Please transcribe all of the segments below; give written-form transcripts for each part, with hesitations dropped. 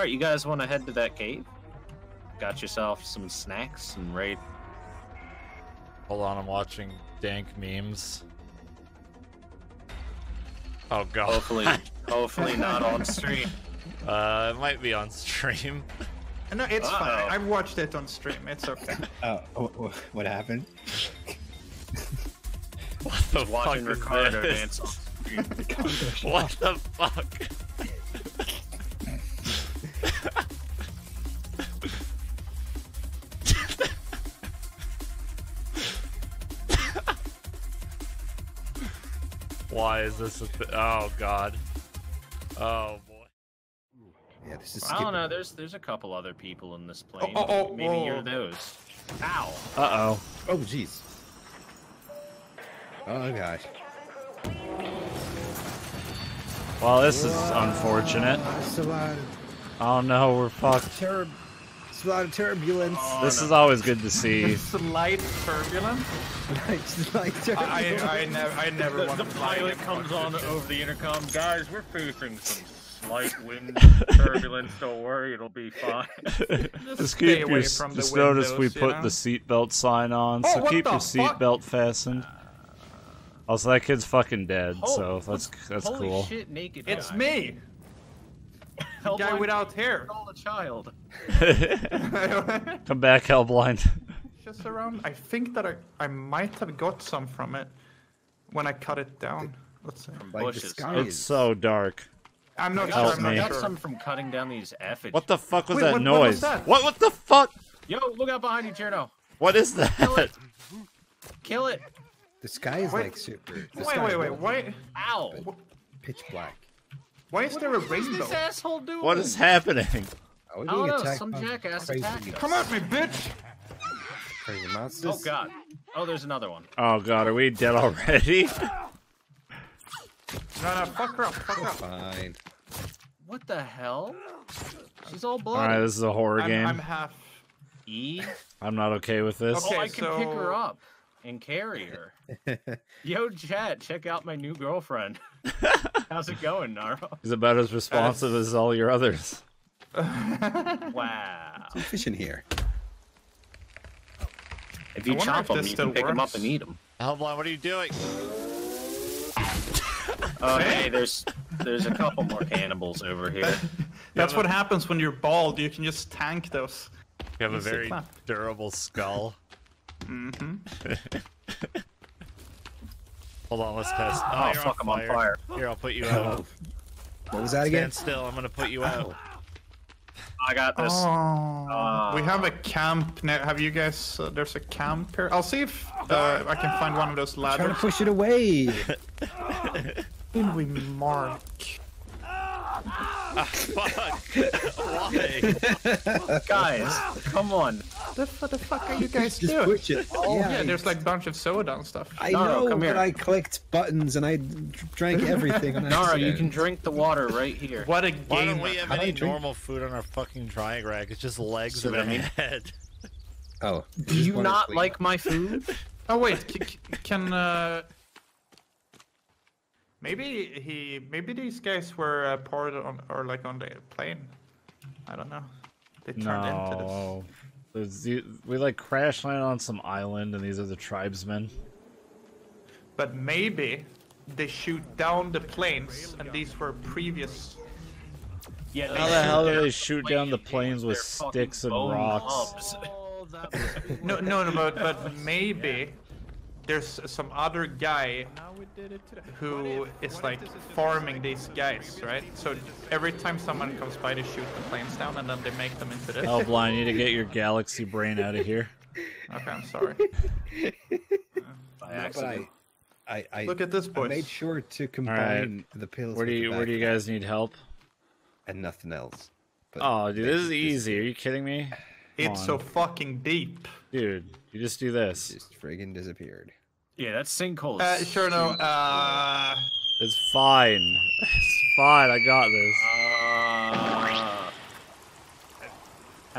Alright, you guys want to head to that cave? Got yourself some snacks and raid. Hold on, I'm watching dank memes. Oh god. Hopefully not on stream. It might be on stream. No, it's fine. I've watched it on stream. It's okay. Oh, what happened? What the fuck is Ricardo dance on stream. What the fuck? Why is this a oh god. Oh boy. Yeah, this is I don't know, there's a couple other people in this plane. Oh, maybe you're those. Ow. Uh-oh. Oh jeez. Oh gosh. Well, this is unfortunate. Oh no, we're fucked. It's a lot of turbulence. Oh, this is always good to see. Slight turbulence? Slight turbulence. I never want to fly. The pilot comes on over the intercom. Guys, we're facing some slight wind turbulence. Don't worry, it'll be fine. Just keep your, from just notice we put the seatbelt sign on, so keep your seatbelt fastened. Also, that kid's fucking dead, so that's holy cool. Shit, naked it's guy. Me! Guy without hair. A child. Come back, Hellblind. Just around. I think that I might have got some from it when I cut it down. Let's see. Like it's so dark. I'm not sure. I got some from cutting down these effigies. What the fuck was that noise? What was that? What the fuck? Yo, look out behind you, Cirno. What is that? Kill it. Kill it. The sky is like super. Wait. Why? Ow. Pitch black. Why is there a rainbow? What is this asshole doing? What is happening? Oh, I don't know, some jackass attacked us. Come at me, bitch! Crazy mouse. Oh god. Oh, there's another one. Oh god, are we dead already? No, fuck her up, fuck her up. Fine. What the hell? She's all bloody. Alright, this is a horror game. I'm half E. I'm not okay with this. Okay, I can pick her up and carry her. Yo, chat, check out my new girlfriend. How's it going, Naro? He's about as responsive as all your others. Wow. Some fish in here. If you chop them, you can pick them up and eat them. Hellblind, what are you doing? Oh, hey, there's a couple more cannibals over here. That's what happens when you're bald. You can just tank those. You have a very durable skull. Mm-hmm. Hold on, let's test. Oh, fuck, I'm on fire. Here, I'll put you out. What was that again? Stand still, I'm gonna put you out. I got this. We have a camp now. Have you guys... there's a camp here. I'll see if I can find one of those ladders. I'm trying to push it away. Didn't we mark? Fuck. Why? Guys, come on. What the fuck are you guys doing? Push it. Oh, yeah, there's like a bunch of soda and stuff. I know, but I clicked buttons and I drank everything. Naro, you can drink the water right here. What a game. Why don't we have any normal food on our fucking drying rack? It's just legs and a head. Oh. Do you not like my food? Oh, wait. Can, Maybe these guys were poured on, or like on the plane. I don't know. They turned into this. We like crash landed on some island, and these are the tribesmen. But maybe they shoot down the planes, and these were previous. Yeah. How the hell do they shoot down the planes with sticks and rocks? No, but maybe. There's some other guy who is like farming these guys, right? So every time someone comes by to shoot the planes down, and then they make them into this. Oh, blind! You need to get your galaxy brain out of here. Okay, I'm sorry. By accident. I look at this, boys. I made sure to combine the pills. Where do you guys need help? And nothing else. But oh, dude, this is easy. Are you kidding me? It's so fucking deep, dude. You just do this. Just friggin' disappeared. Yeah, that's sinkhole. It's fine. It's fine. I got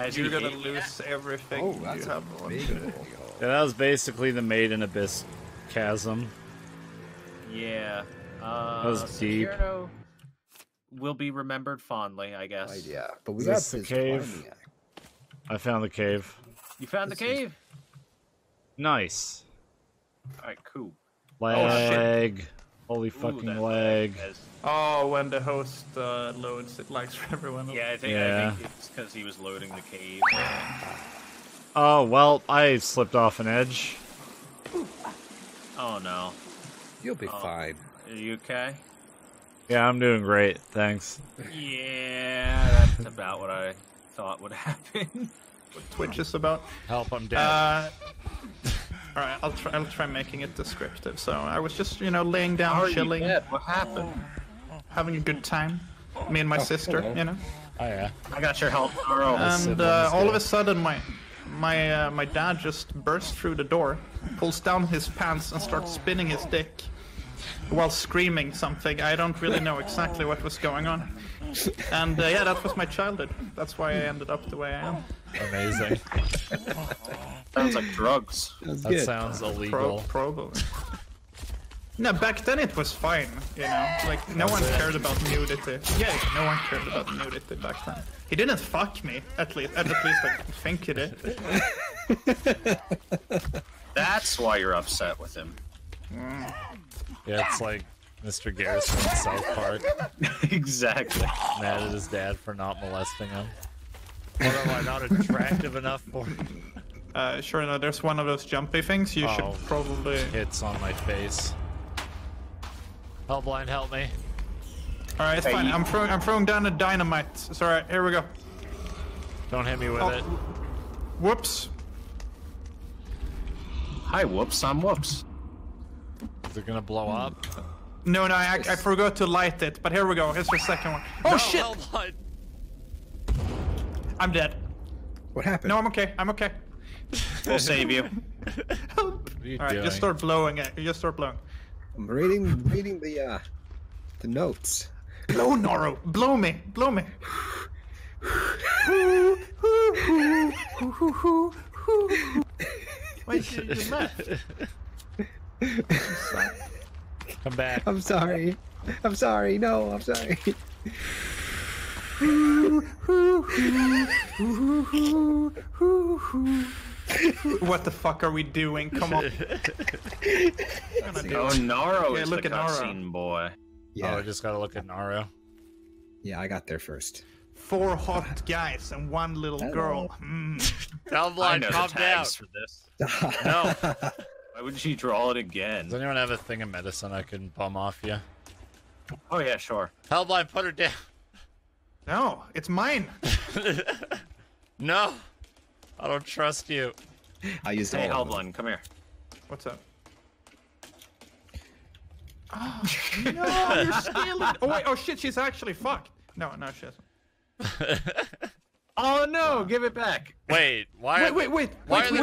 this. You're gonna lose everything. Oh, that's a big hole. Yeah, that was basically the Maiden Abyss chasm. Yeah. That was deep. will be remembered fondly, I guess. Oh, yeah, but we got the cave. I found the cave. You found the cave? Nice. All right, cool. Lag. Oh, shit. Holy fucking lag. Oh, when the host loads, it lags for everyone. Yeah, I think it's because he was loading the cave. Oh, well, I slipped off an edge. Oh, no. You'll be fine. Are you okay? Yeah, I'm doing great, thanks. Yeah, that's about what I thought would happen. What Twitch is about. Help, I'm dead. Alright, I'll try making it descriptive. So I was just, you know, laying down, chilling. What happened? Having a good time. Me and my sister, hello. You know. Oh yeah. I got your help, Naro. And all of a sudden my dad just bursts through the door, pulls down his pants and starts spinning his dick while screaming something. I don't really know exactly what was going on. And yeah, that was my childhood. That's why I ended up the way I am. Amazing. Sounds like drugs. That sounds illegal. Probably. No, back then it was fine, you know? Like, no one cared about nudity. Yeah, no one cared about nudity back then. He didn't fuck me, at least I think he did. That's why you're upset with him. Mm. Yeah, it's like Mr. Garrison in South Park. Exactly. Mad at his dad for not molesting him. What am I not attractive enough for? Sure, no, there's one of those jumpy things you should probably... Hits on my face. Hellblind, help me. Alright, it's fine. I'm throwing down a dynamite. Sorry, here we go. Don't hit me with it. Whoops. Hi, whoops. I'm whoops. Is it gonna blow up? No, I forgot to light it, but here we go. Here's the second one. Oh, no, shit! Hellblind. I'm dead. What happened? No, I'm okay. I'm okay. We'll save you. Alright, just start blowing it. Just start blowing. I'm reading the notes. Blow, Naro. Blow me. Blow me. Why did you laugh? Come back. I'm sorry. I'm sorry. No, I'm sorry. What the fuck are we doing? Come on. Oh, Naro is the cutscene boy. Yeah. Oh, I just gotta look at Naro. Yeah, I got there first. 4 hot guys and 1 little girl. Helblind, calm down. For this. No. Why would she draw it again? Does anyone have a thing of medicine I can bum off you? Oh yeah, sure. Helblind, put her down. No, it's mine. No, I don't trust you. I used hey, Helblind, come here. What's up? Oh, no, you're stealing. Oh wait, oh shit, she's actually fucked. No, she isn't. Oh no, give it back. Wait, why? Wait, we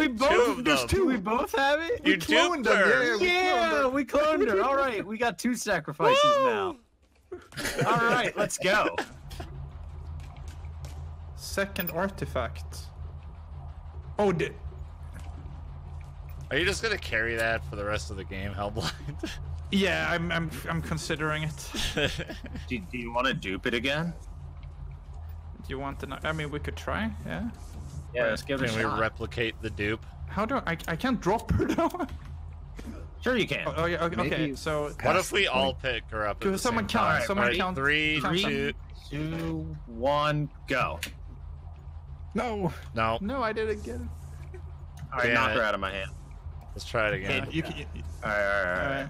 both. There's two. We both have it. You cloned her. Yeah, we cloned her. All right, we got 2 sacrifices now. All right, let's go. Second artifact. Oh, dude. Are you just gonna carry that for the rest of the game, Hellblind? Yeah, I'm considering it. do you want to dupe it again? Do you want to? I mean, we could try. Yeah. Yeah. Let's give it a shot. Can we replicate the dupe? How do I can't drop her though. Sure you can. Oh yeah. Okay. So what if we all pick her up? At the someone same count. Time? Someone right, count. 3, 2, 1, go. No, I didn't get it. All right, knock her out of my hand. Let's try it again. Hey, you can, all right.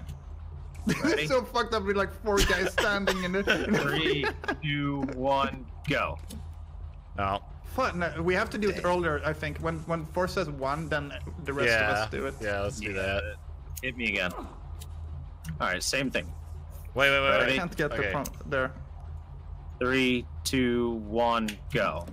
Ready? So fucked up with like 4 guys standing in it. 3, 2, 1, go. No. Fuck, no, we have to do it earlier, I think. When 4 says 1, then the rest of us do it. Yeah, let's do that. Hit me again. All right, same thing. Wait. I can't get the prompt there. 3, 2, 1, go.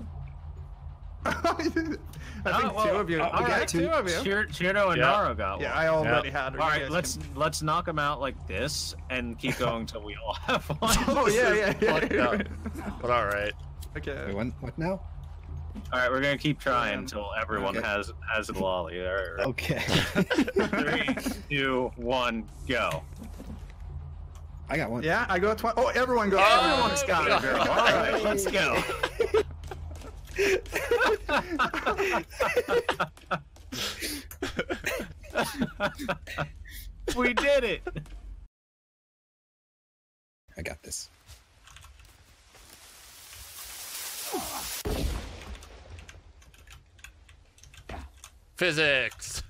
I think two of you. Cirno and Naro got one. Yeah, I already had her. All right, let's knock them out like this and keep going until we all have one. Oh yeah. But all right. Okay. Wait, what now? All right, we're gonna keep trying until everyone has a lolly. All right. Okay. 3, 2, 1, go. I got one. Yeah, I got one. Oh, everyone got one. Everyone's got it. All right, let's go. We did it. I got this. Physics.